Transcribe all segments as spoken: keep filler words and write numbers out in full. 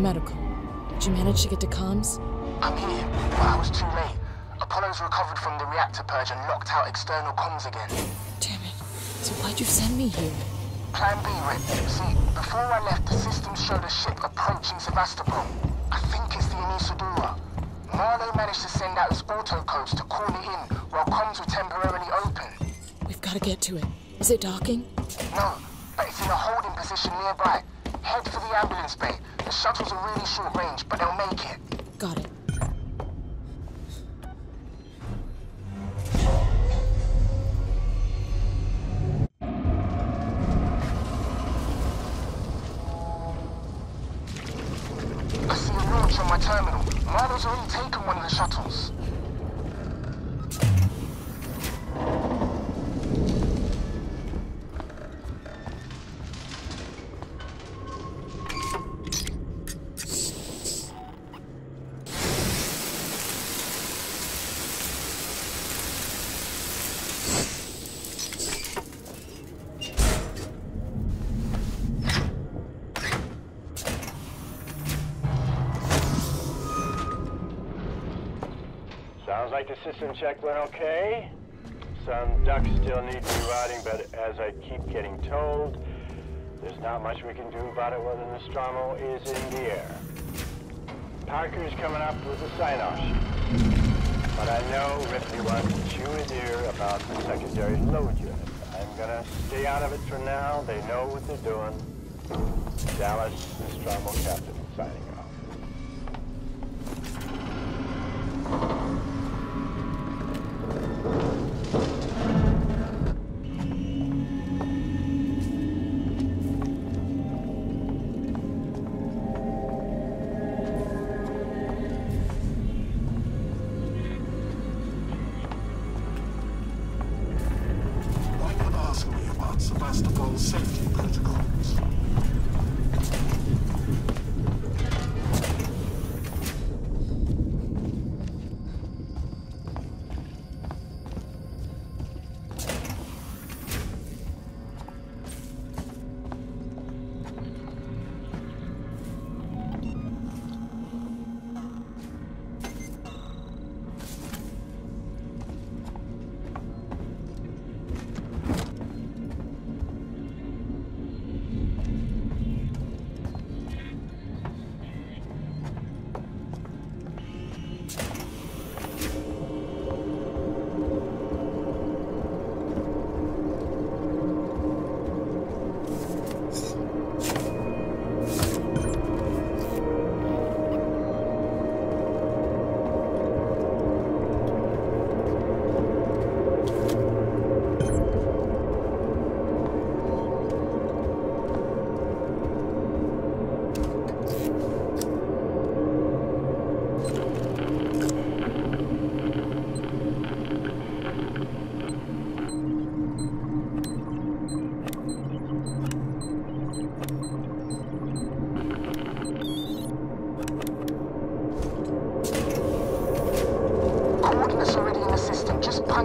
Medical. Did you manage to get to comms? I'm in here, but I was too late. Apollo's recovered from the reactor purge and knocked out external comms again. Damn it. So why'd you send me here? Plan B, Rip. See, before I left, the system showed a ship approaching Sevastopol. I think it's the Anesidora. Marlowe managed to send out his autocodes to call it in while comms were temporarily open. We've got to get to it. Is it docking? No, but it's in a holding position nearby. Head for the ambulance bay. The shuttles are really short range, but they'll make it. Got it. I see a launch on my terminal. Marlowe's already taken one of the shuttles. Sounds like the system check went okay. Some ducks still need rerouting, but as I keep getting told, there's not much we can do about it while the Nostromo is in the air. Parker's coming up with a sign-off. But I know Ripley wants to chew his ear about the secondary load unit. I'm gonna stay out of it for now. They know what they're doing. Dallas, Nostromo captain, signing off.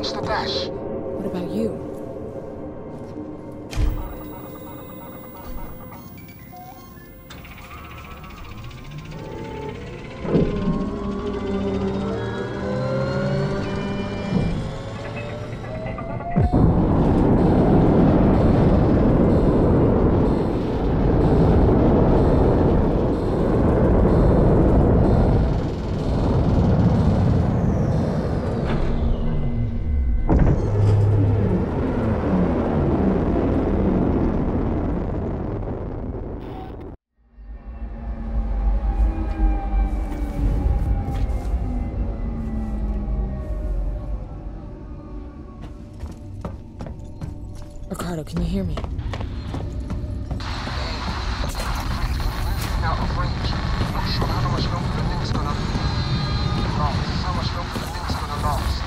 What about you? Ricardo, can you hear me? Out of range. Not sure how much longer the thing's gonna last. How much longer the thing's gonna last.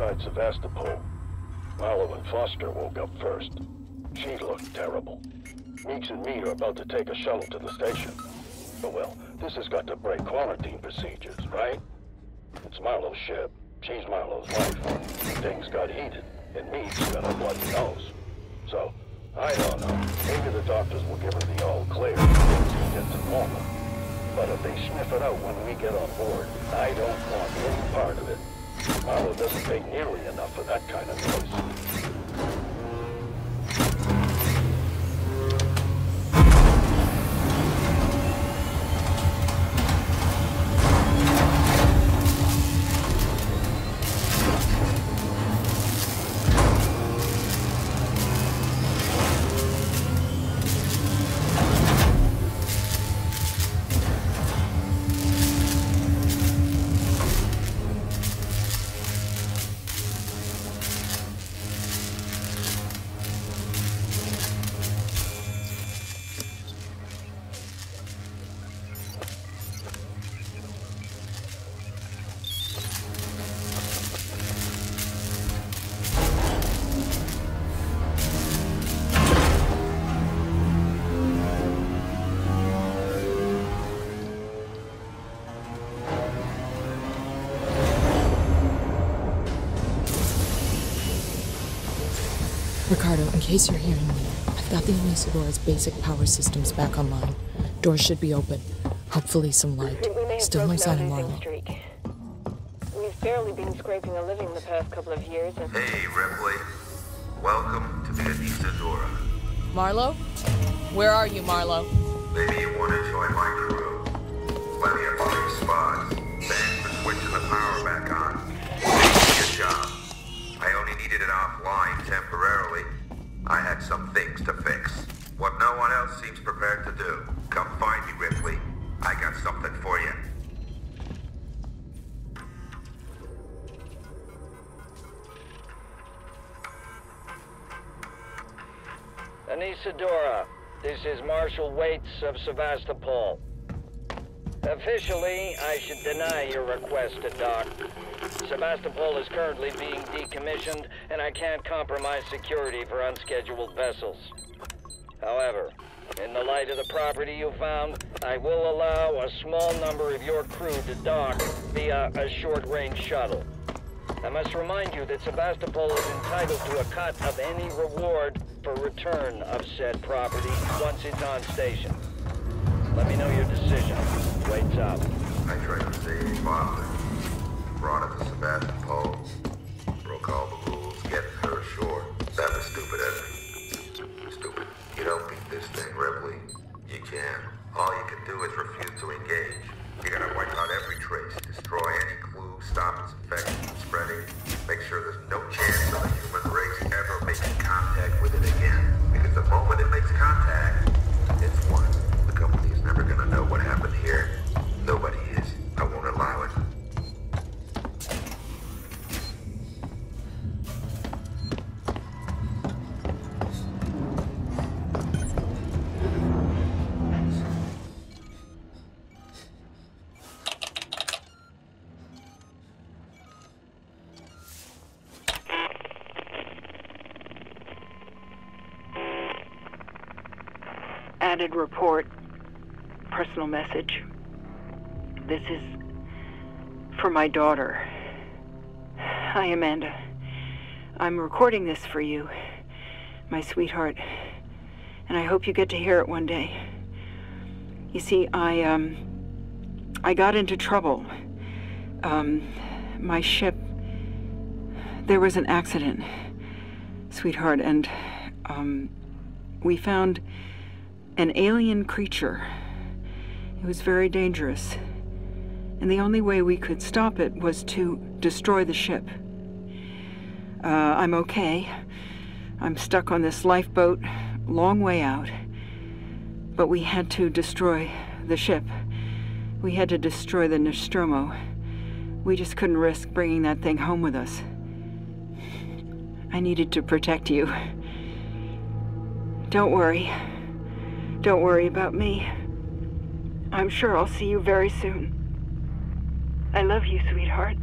outside Sevastopol. Marlowe and Foster woke up first. She looked terrible. Meeks and me are about to take a shuttle to the station. But well, this has got to break quarantine procedures, right? It's Marlowe's ship. She's Marlowe's wife. Things got heated, and Meeks got a bloody nose. So, I don't know. Maybe the doctors will give her the all-clear once he gets it normal. But if they sniff it out when we get on board, I don't want any part of it. Marlowe doesn't pay nearly enough for that kind of noise. Ricardo, in case you're hearing me, I've got the Aneisidora's basic power systems back online. Doors should be open. Hopefully some light. Still no sign of Marlowe. We've barely been scraping a living the past couple of years and... Hey, Ripley. Welcome to the Anesidora. Marlowe? Where are you, Marlowe? Maybe you want to join my crew. Plenty of party spots. Thanks for switching the power back on. Good job. I only needed it offline temporarily. I had some things to fix. What no one else seems prepared to do. Come find me, Ripley. I got something for you. Anesidora, this is Marshal Waits of Sevastopol. Officially, I should deny your request to dock. Sevastopol is currently being decommissioned, and I can't compromise security for unscheduled vessels. However, in the light of the property you found, I will allow a small number of your crew to dock via a short-range shuttle. I must remind you that Sevastopol is entitled to a cut of any reward for return of said property once it's on station. Let me know your decision. Waits up. I tried to save Bob. Brought up to Sevastopol, broke all the rules, getting her ashore. That was stupid, Evan. Stupid. You don't beat this thing, Ripley. You can. All you can do is refuse to engage. You gotta wipe out every trace, destroy any clue, stop its infection from spreading, make sure there's no chance of the human race ever making contact with it again. Because the moment it makes contact, it's one. The company's never gonna know what happened here. Nobody is. I won't allow it. Added report, personal message. This is for my daughter. Hi, Amanda. I'm recording this for you, my sweetheart, and I hope you get to hear it one day. You see, I, um, I got into trouble. Um, my ship, there was an accident, sweetheart, and, um, we found an alien creature. It was very dangerous. And the only way we could stop it was to destroy the ship. Uh, I'm okay. I'm stuck on this lifeboat, long way out. But we had to destroy the ship. We had to destroy the Nostromo. We just couldn't risk bringing that thing home with us. I needed to protect you. Don't worry. Don't worry about me. I'm sure I'll see you very soon. I love you, sweetheart.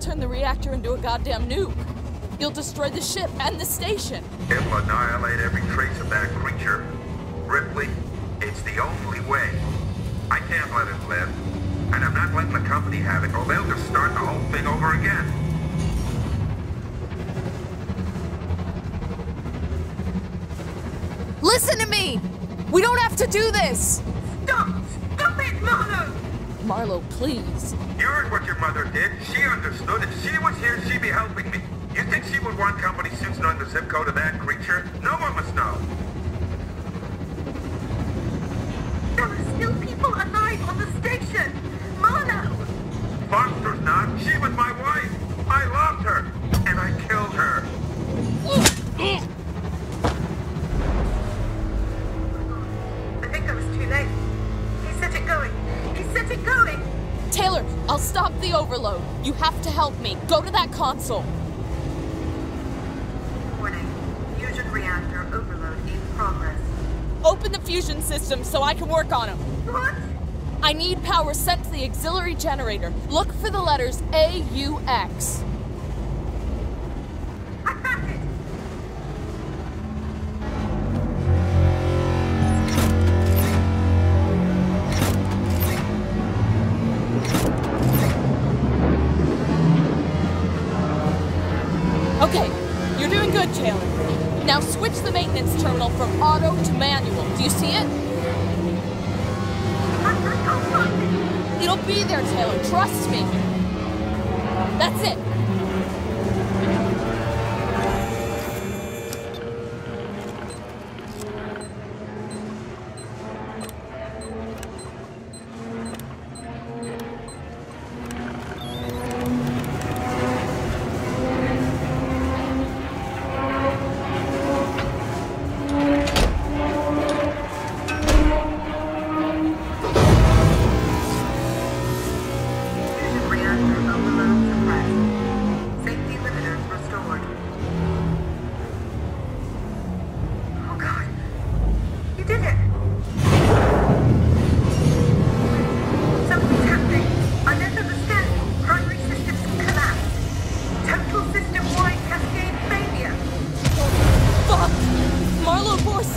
turn the reactor into a goddamn nuke. You'll destroy the ship and the station. It will annihilate every trace of that creature. Ripley, it's the only way. I can't let it live. And I'm not letting the company have it, or they'll just start the whole thing over again. Listen to me! We don't have to do this! Stop! Stop it, Marlo! Marlo, please. You heard what your mother did. She understood. If she was here, she'd be helping me. You think she would want company suits knowing the zip code of that creature? No one must know. There are still people alive on the station! Marlo! Foster's not. She was my wife. I loved her. And I killed her. Taylor, I'll stop the overload. You have to help me. Go to that console. Warning. Fusion reactor overload in progress. Open the fusion system so I can work on them. What? I need power sent to the auxiliary generator. Look for the letters A U X.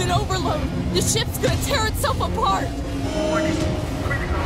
Overload! The ship's gonna tear itself apart! Warning. Critical